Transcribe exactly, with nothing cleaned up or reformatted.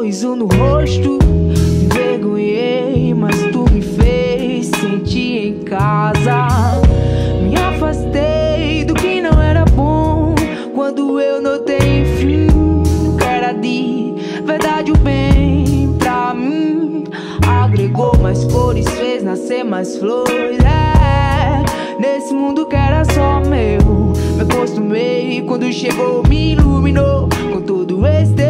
sorriso no rosto. Envergonhei, mas tu me fez sentir em casa. Me afastei do que não era bom quando eu notei, enfim, que era de verdade o bem pra mim. Agregou mais cores, fez nascer mais flores, é, nesse mundo que era só meu. Me acostumei, quando chegou me iluminou com todo este